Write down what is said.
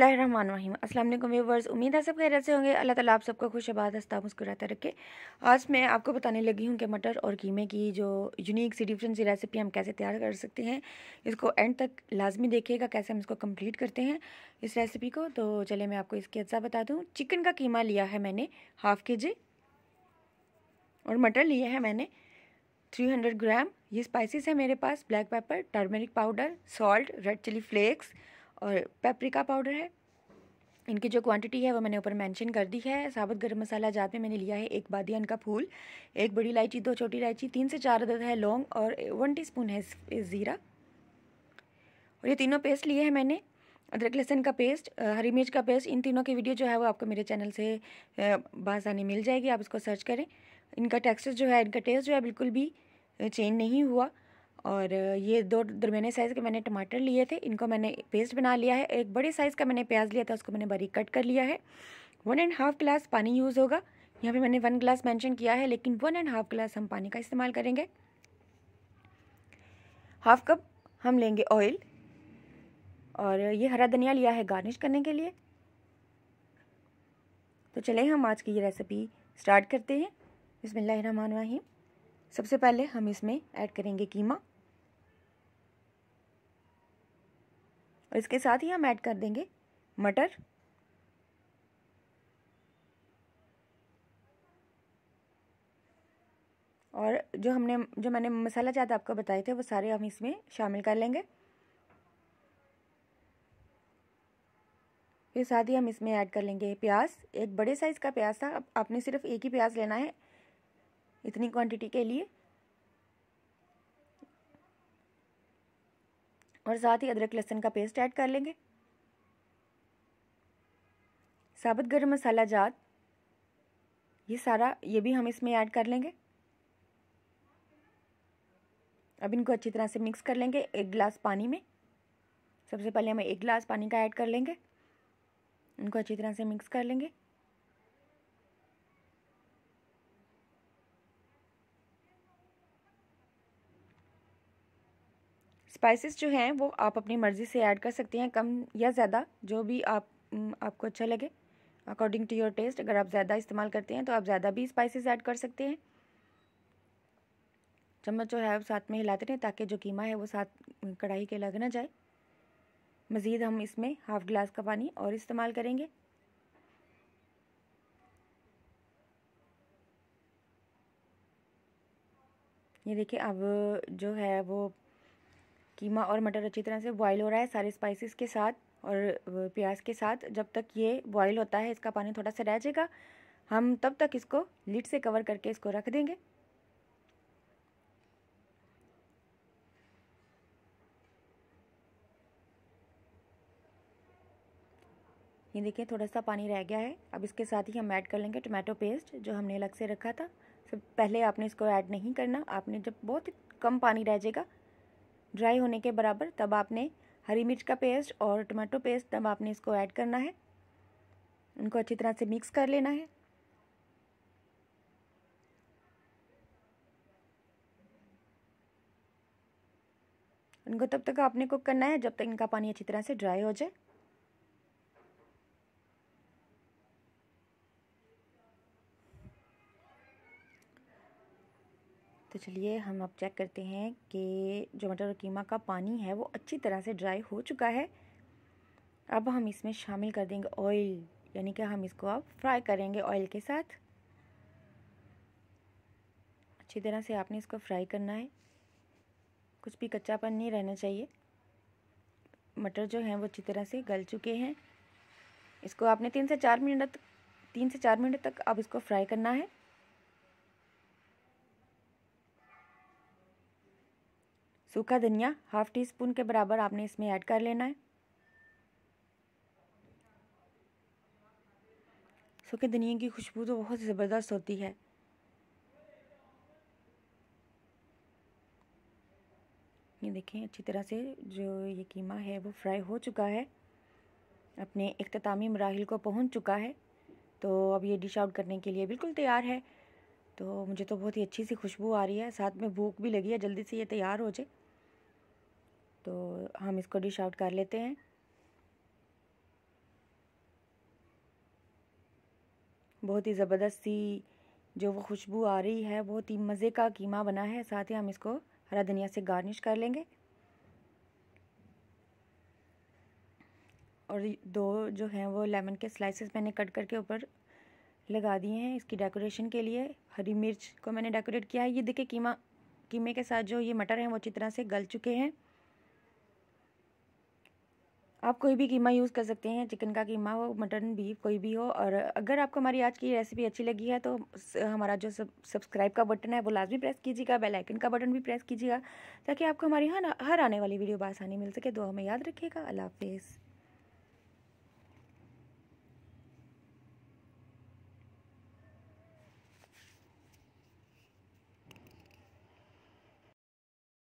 बिस्मिल्लाहिर्रहमानिर्रहीम। अस्सलाम वालेकुम व्यूअर्स, उम्मीद है सब खैरियत से होंगे। अल्लाह ताला आप सबका खुशबाद हंसता मुस्कुराता रखे। आज मैं आपको बताने लगी हूँ कि मटर और कीमे की जो यूनिक सी डिफरेंट सी रेसिपी हम कैसे तैयार कर सकते हैं। इसको एंड तक लाजमी देखिएगा कैसे हम इसको कंप्लीट करते हैं इस रेसिपी को। तो चलिए मैं आपको इसकी अज्जा बता दूँ। चिकन का कीमा लिया है मैंने 1/2 kg और मटर लिया है मैंने 300 ग्राम। ये स्पाइसेस है मेरे पास, black pepper, turmeric powder, salt, red chilli flakes और पेपरिका पाउडर है। इनकी जो क्वांटिटी है वो मैंने ऊपर मेंशन कर दी है। साबुत गर्म मसाला जार में मैंने लिया है 1 बादियान का फूल, 1 बड़ी इलायची, 2 छोटी इलायची, 3 से 4 अदद है लौंग और 1 टीस्पून है ज़ीरा। और ये तीनों पेस्ट लिए हैं मैंने, अदरक लहसुन का पेस्ट, हरी मिर्च का पेस्ट। इन तीनों की वीडियो जो है वो आपको मेरे चैनल से बासानी मिल जाएगी, आप इसको सर्च करें। इनका टेक्सचर जो है, इनका टेस्ट जो है बिल्कुल भी चेंज नहीं हुआ। और ये 2 दरमियाने साइज़ के मैंने टमाटर लिए थे, इनको मैंने पेस्ट बना लिया है। 1 बड़े साइज़ का मैंने प्याज लिया था, उसको मैंने बारीक कट कर लिया है। 1.5 गिलास पानी यूज़ होगा। यहाँ पे मैंने 1 गिलास मेंशन किया है, लेकिन 1.5 गिलास हम पानी का इस्तेमाल करेंगे। 1/2 कप हम लेंगे ऑयल। और ये हरा धनिया लिया है गार्निश करने के लिए। तो चले हम आज की ये रेसिपी स्टार्ट करते हैं। बिस्मिल्लाहिर्रहमानिर्रहीम। सबसे पहले हम इसमें ऐड करेंगे कीमा और इसके साथ ही हम ऐड कर देंगे मटर। और जो मैंने मसाला ज़्यादा आपको बताए थे वो सारे हम इसमें शामिल कर लेंगे। फिर साथ ही हम इसमें ऐड कर लेंगे प्याज। 1 बड़े साइज़ का प्याज था, अब आपने सिर्फ 1 ही प्याज लेना है इतनी क्वांटिटी के लिए। और साथ ही अदरक लहसुन का पेस्ट ऐड कर लेंगे, साबुत गरम मसाला जात ये भी हम इसमें ऐड कर लेंगे। अब इनको अच्छी तरह से मिक्स कर लेंगे 1 गिलास पानी में। सबसे पहले हम 1 गिलास पानी का ऐड कर लेंगे, इनको अच्छी तरह से मिक्स कर लेंगे। स्पाइसेस जो हैं वो आप अपनी मर्ज़ी से ऐड कर सकते हैं, कम या ज़्यादा, जो भी आपको अच्छा लगे अकॉर्डिंग टू योर टेस्ट। अगर आप ज़्यादा इस्तेमाल करते हैं तो आप ज़्यादा भी स्पाइसेस ऐड कर सकते हैं। चम्मच जो है वो साथ में हिलाते रहें ताकि जो कीमा है वो साथ कढ़ाई के लग ना जाए। मज़ीद हम इसमें 1/2 गिलास का पानी और इस्तेमाल करेंगे। ये देखिए अब जो है वो कीमा और मटर अच्छी तरह से बॉयल हो रहा है सारे स्पाइसेस के साथ और प्याज के साथ। जब तक ये बॉयल होता है इसका पानी थोड़ा सा रह जाएगा, हम तब तक इसको लिड से कवर करके इसको रख देंगे। ये देखिए थोड़ा सा पानी रह गया है। अब इसके साथ ही हम ऐड कर लेंगे टमाटो पेस्ट जो हमने अलग से रखा था। सब पहले आपने इसको ऐड नहीं करना, आपने जब बहुत कम पानी रह जाएगा, ड्राई होने के बराबर, तब आपने हरी मिर्च का पेस्ट और टमाटो पेस्ट तब आपने इसको ऐड करना है। इनको अच्छी तरह से मिक्स कर लेना है। इनको तब तक आपने कुक करना है जब तक इनका पानी अच्छी तरह से ड्राई हो जाए। तो चलिए हम अब चेक करते हैं कि जो मटर और कीमा का पानी है वो अच्छी तरह से ड्राई हो चुका है। अब हम इसमें शामिल कर देंगे ऑयल, यानी कि हम इसको अब फ्राई करेंगे ऑयल के साथ। अच्छी तरह से आपने इसको फ्राई करना है, कुछ भी कच्चापन नहीं रहना चाहिए। मटर जो हैं वो अच्छी तरह से गल चुके हैं। इसको आपने 3 से 4 मिनट तक अब इसको फ्राई करना है। सूखा धनिया 1/2 टीस्पून के बराबर आपने इसमें ऐड कर लेना है। सूखे धनिया की खुशबू तो बहुत ज़बरदस्त होती है। ये देखें अच्छी तरह से जो ये कीमा है वो फ्राई हो चुका है, अपने इख्तितामी मराहिल को पहुंच चुका है। तो अब ये डिश आउट करने के लिए बिल्कुल तैयार है। तो मुझे तो बहुत ही अच्छी सी खुशबू आ रही है, साथ में भूख भी लगी है, जल्दी से ये तैयार हो जाए। तो हम इसको डिश आउट कर लेते हैं। बहुत ही ज़बरदस्त सी जो वो खुशबू आ रही है, बहुत ही मज़े का कीमा बना है। साथ ही हम इसको हरा धनिया से गार्निश कर लेंगे। और दो जो हैं वो लेमन के स्लाइसेस मैंने कट करके ऊपर लगा दिए हैं इसकी डेकोरेशन के लिए। हरी मिर्च को मैंने डेकोरेट किया है। ये देखिए कीमे के साथ जो ये मटर हैं वो अच्छी तरह से गल चुके हैं। आप कोई भी कीमा यूज़ कर सकते हैं, चिकन का कीमा हो, मटन, बीफ, कोई भी हो। और अगर आपको हमारी आज की रेसिपी अच्छी लगी है तो हमारा जो सब्सक्राइब का बटन है वो लाजमी प्रेस कीजिएगा, बेल आइकन का बटन भी प्रेस कीजिएगा ताकि आपको हमारी हर आने वाली वीडियो बआसानी मिल सके। दुआ में याद रखिएगा। अल्लाह हाफिज़।